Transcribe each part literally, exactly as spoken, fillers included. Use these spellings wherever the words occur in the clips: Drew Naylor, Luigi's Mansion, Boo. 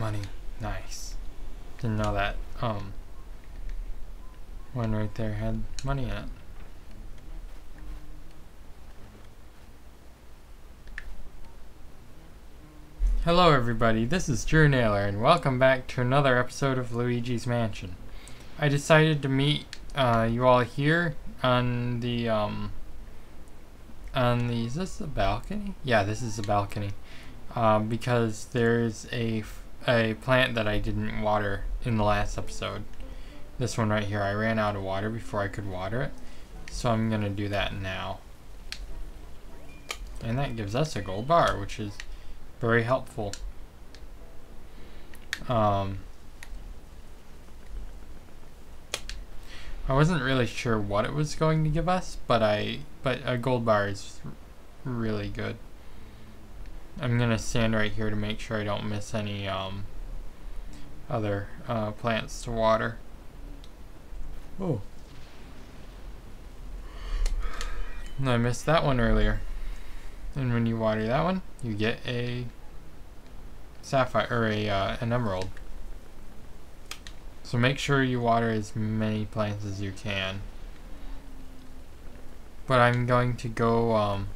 money. Nice. Didn't know that. Um, one right there had money in it. Hello everybody, this is Drew Naylor, and welcome back to another episode of Luigi's Mansion. I decided to meet uh, you all here on the, um, on the, is this the balcony? Yeah, this is the balcony, uh, because there's a, a plant that I didn't water in the last episode. This one right here, I ran out of water before I could water it, so I'm gonna do that now. And that gives us a gold bar, which is very helpful. Um, I wasn't really sure what it was going to give us, but I but a gold bar is really good. I'm gonna stand right here to make sure I don't miss any um, other uh, plants to water. Oh, I missed that one earlier. And when you water that one, you get a sapphire or a uh, an emerald. So make sure you water as many plants as you can. But I'm going to go. Um,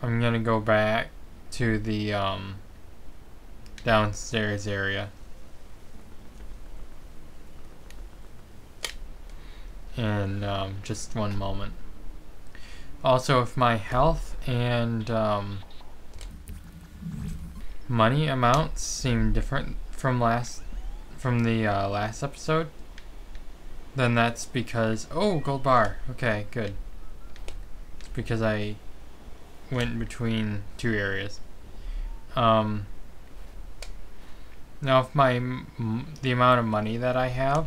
I'm gonna go back to the um, downstairs area. In um, just one moment. Also, if my health and um, money amounts seem different from last from the uh, last episode, then that's because oh, gold bar. Okay, good. It's because I went between two areas. Um, now, if my m the amount of money that I have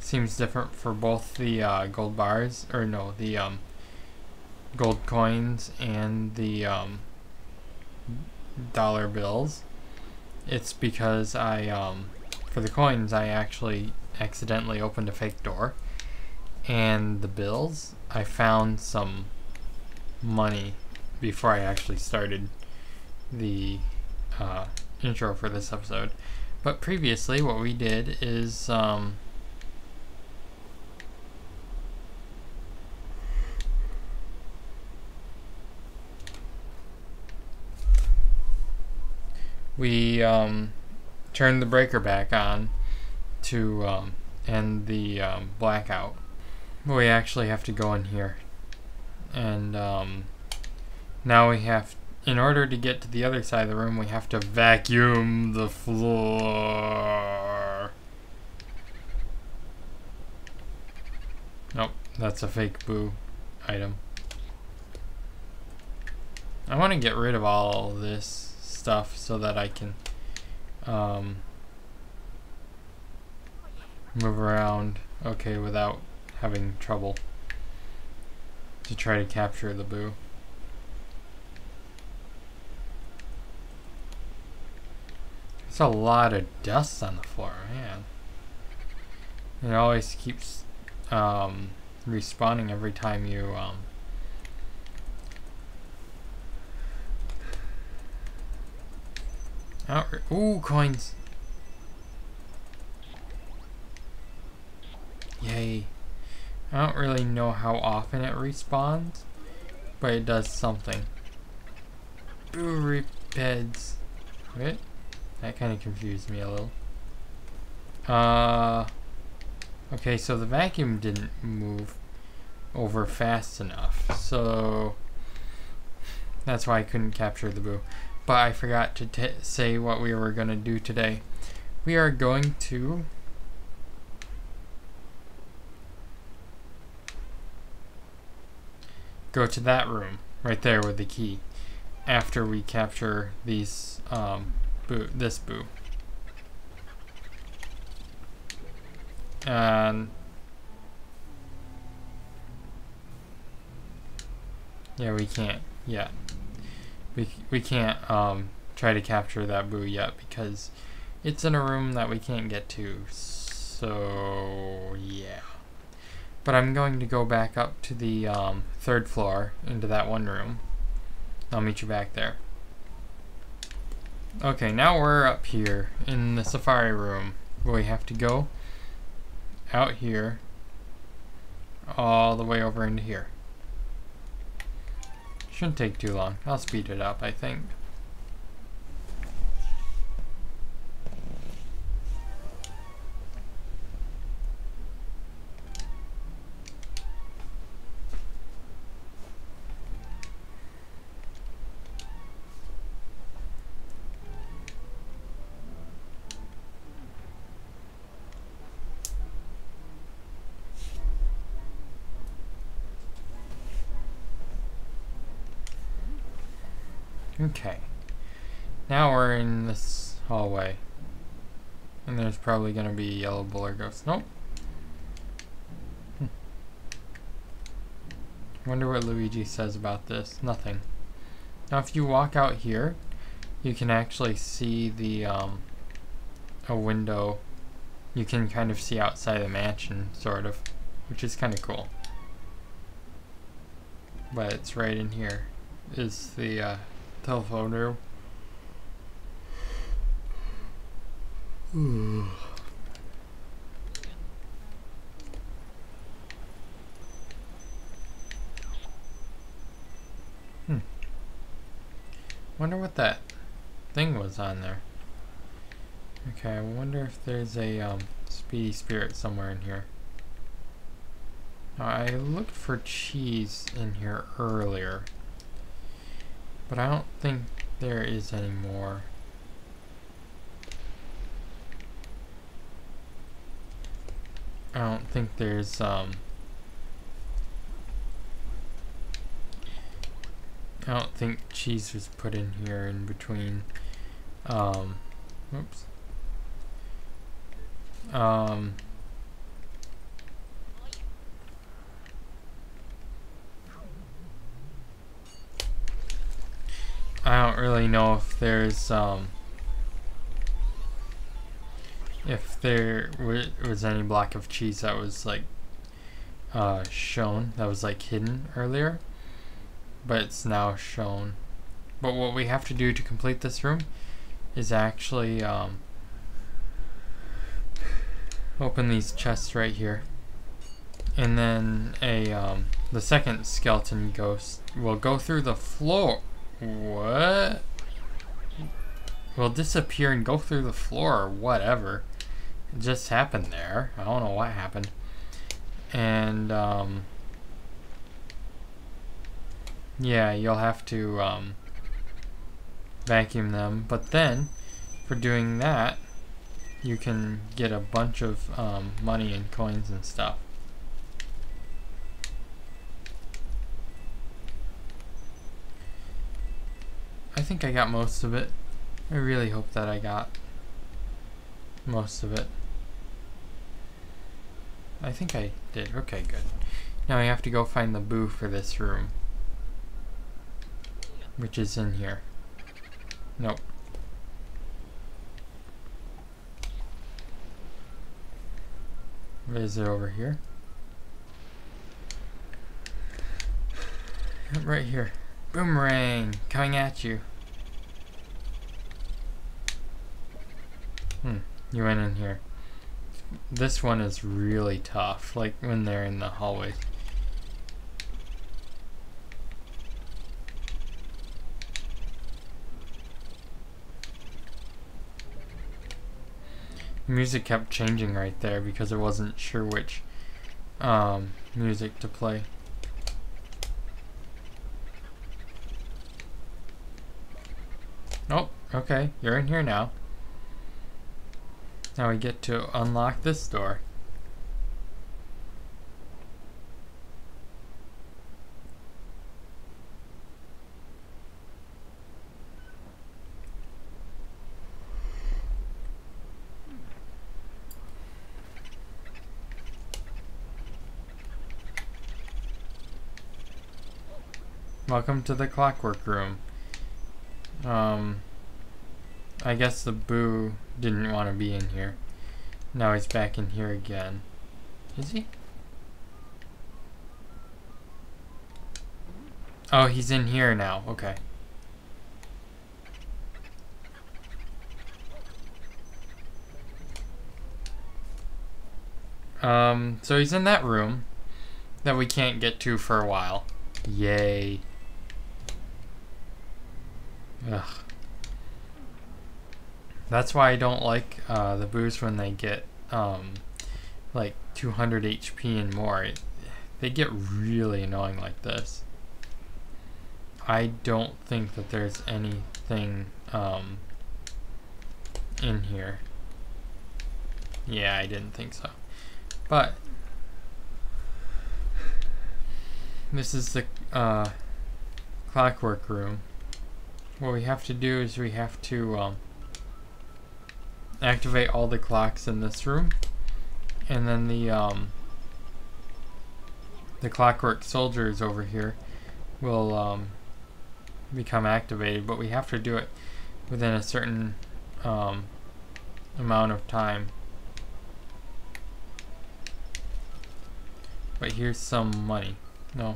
seems different for both the uh, gold bars, or no, the um, gold coins and the um, dollar bills. It's because I, um, for the coins, I actually accidentally opened a fake door, and the bills, I found some money before I actually started the uh, intro for this episode. But previously, what we did is, um, we um, turned the breaker back on to um, end the um, blackout. We actually have to go in here, and um, now we have, in order to get to the other side of the room, we have to vacuum the floor. Nope, that's a fake Boo item. I want to get rid of all this stuff so that I can um, move around okay without having trouble to try to capture the Boo. It's a lot of dust on the floor, man. It always keeps um, respawning every time you um, ooh, coins! Yay. I don't really know how often it respawns, but it does something. Boo repeds. Wait, that kind of confused me a little. Uh, okay, so the vacuum didn't move over fast enough, so that's why I couldn't capture the Boo. But I forgot to t say what we were going to do today. We are going to go to that room right there with the key after we capture these um, boo this boo. And yeah, we can't yet. We, we can't um, try to capture that Boo yet because it's in a room that we can't get to, so yeah. But I'm going to go back up to the um, third floor into that one room. I'll meet you back there. Okay, now we're up here in the safari room. We have to go out here all the way over into here. Shouldn't take too long. I'll speed it up, I think. Okay, now we're in this hallway, and there's probably going to be a yellow bull or ghost. Nope. Hm. Wonder what Luigi says about this. Nothing. Now if you walk out here, you can actually see the, um, a window. You can kind of see outside the mansion, sort of, which is kind of cool. But it's right in here is the, uh, telephone room. Ooh. Hmm. Wonder what that thing was on there. Okay, I wonder if there's a um, speedy spirit somewhere in here. Now, I looked for cheese in here earlier, but I don't think there is any more. I don't think there's um I don't think cheese was put in here in between um oops um I don't really know if there's um if there w was any block of cheese that was like uh, shown, that was like hidden earlier, but it's now shown. But what we have to do to complete this room is actually um, open these chests right here, and then a um, the second skeleton ghost will go through the floor. What? Will disappear and go through the floor or whatever. It just happened there. I don't know what happened. And, um... yeah, you'll have to, um... vacuum them. But then, for doing that, you can get a bunch of, um, money and coins and stuff. I think I got most of it. I really hope that I got most of it. I think I did. Okay, good. Now I have to go find the Boo for this room, which is in here. Nope. Is it over here? Right here. Boomerang coming at you. Hmm, you went in here. This one is really tough, like when they're in the hallway. The music kept changing right there because I wasn't sure which um, music to play. Oh, okay, you're in here now. Now we get to unlock this door. Welcome to the clockwork room. Um, I guess the Boo didn't want to be in here. Now he's back in here again. Is he? Oh, he's in here now. Okay. Um, so he's in that room that we can't get to for a while. Yay. Ugh. That's why I don't like uh, the Boos when they get um, like two hundred H P and more. It, they get really annoying like this. I don't think that there's anything um, in here. Yeah, I didn't think so. But this is the uh, clockwork room. What we have to do is we have to um, activate all the clocks in this room, and then the um, the clockwork soldiers over here will um, become activated, but we have to do it within a certain um, amount of time. But here's some money. No.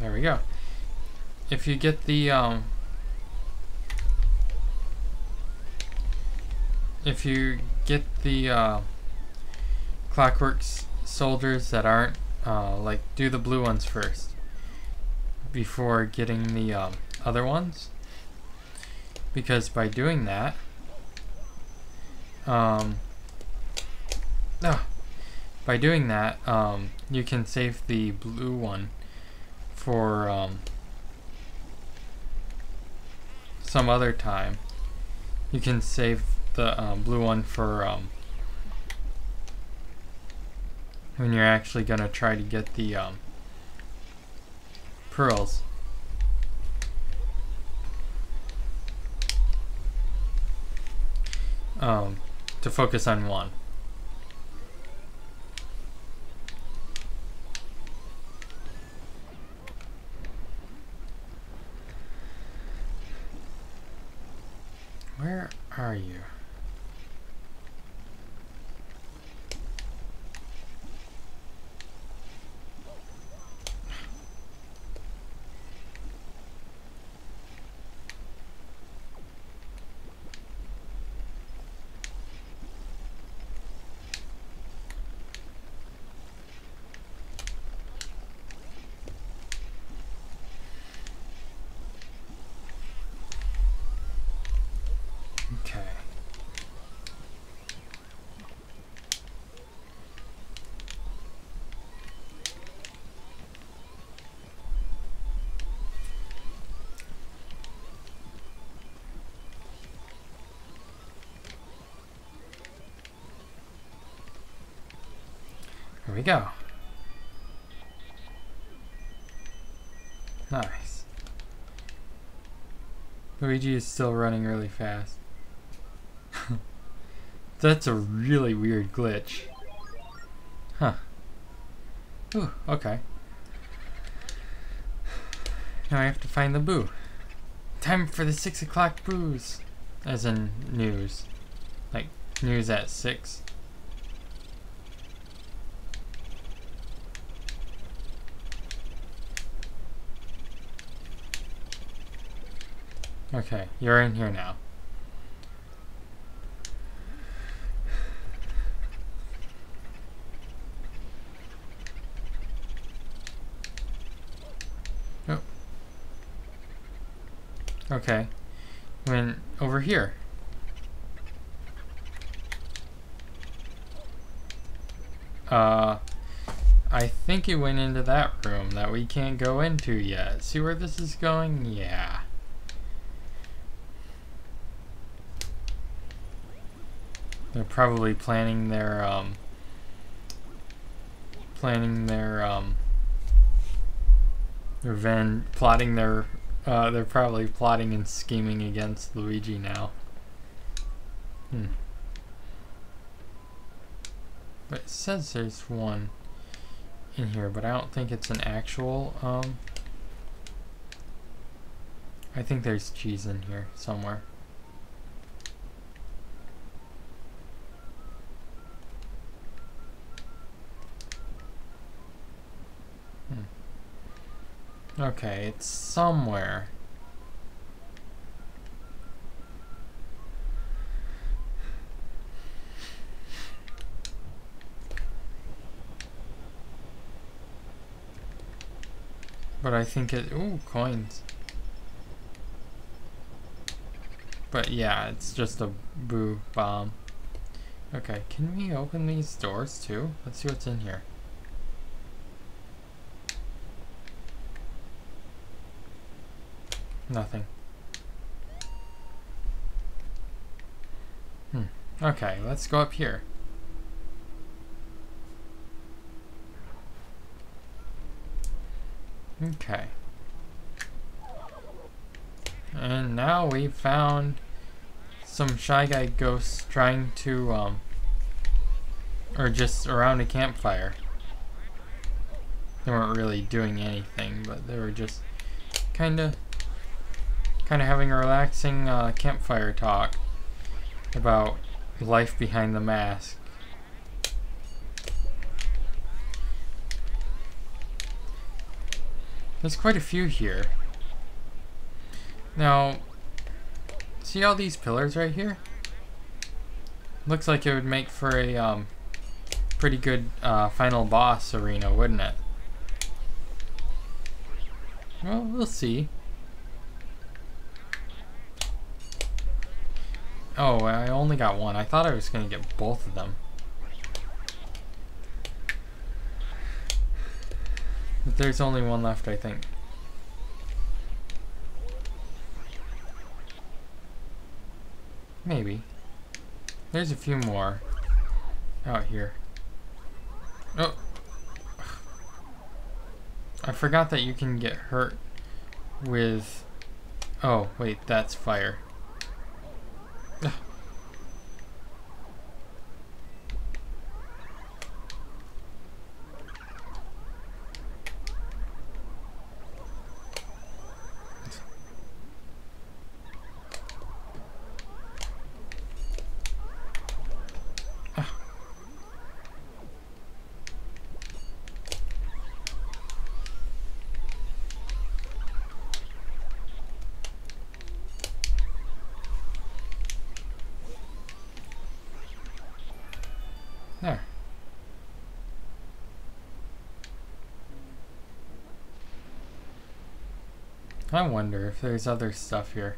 There we go. If you get the um if you get the uh clockwork soldiers that aren't Uh, like, do the blue ones first before getting the um, other ones, because by doing that um, no, by doing that um, you can save the blue one for um, some other time. You can save the um, blue one for um, when you're actually gonna try to get the um, pearls. Um, to focus on one. Where are you? Here we go. Nice. Luigi is still running really fast. That's a really weird glitch. Huh. Ooh, okay. Now I have to find the Boo. Time for the six o'clock Boos. As in news. Like, news at six. Okay, you're in here now. Oh. Okay. When over here. Uh, I think it went into that room that we can't go into yet. See where this is going? Yeah. They're probably planning their, um, planning their, um, revenge, plotting their, uh, they're probably plotting and scheming against Luigi now. Hmm. But it says there's one in here, but I don't think it's an actual, um, I think there's cheese in here somewhere. Hmm. Okay, it's somewhere. But I think it, ooh, coins. But yeah, it's just a Boo bomb. Okay, can we open these doors too? Let's see what's in here. Nothing. Hmm, okay, let's go up here. Okay, and now we found some Shy Guy ghosts trying to, um, or just around a campfire. They weren't really doing anything, but they were just kind of, kind of having a relaxing uh, campfire talk about life behind the mask. There's quite a few here. Now, see all these pillars right here? Looks like it would make for a um, pretty good uh, final boss arena, wouldn't it? Well, we'll see. Oh, I only got one. I thought I was gonna get both of them. But there's only one left, I think. Maybe. There's a few more out here. Oh! I forgot that you can get hurt with... Oh, wait, that's fire. Ugh. There. I wonder if there's other stuff here.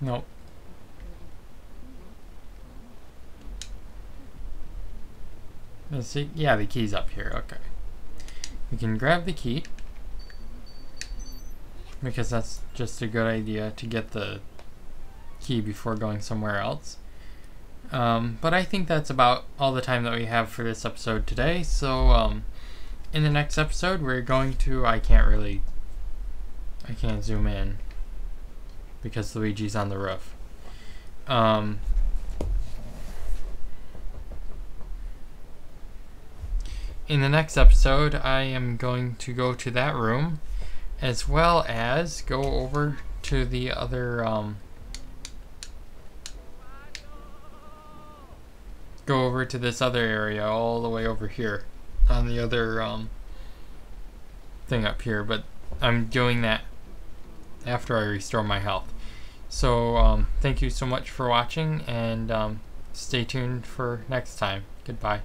Nope. Let's see. Yeah, the key's up here. Okay. We can grab the key, because that's just a good idea to get the key before going somewhere else. Um, but I think that's about all the time that we have for this episode today, so um, in the next episode we're going to, I can't really, I can't zoom in, because Luigi's on the roof. Um, In the next episode, I am going to go to that room, as well as go over to the other, um, go over to this other area all the way over here, on the other, um, thing up here, but I'm doing that after I restore my health. So, um, thank you so much for watching, and, um, stay tuned for next time. Goodbye.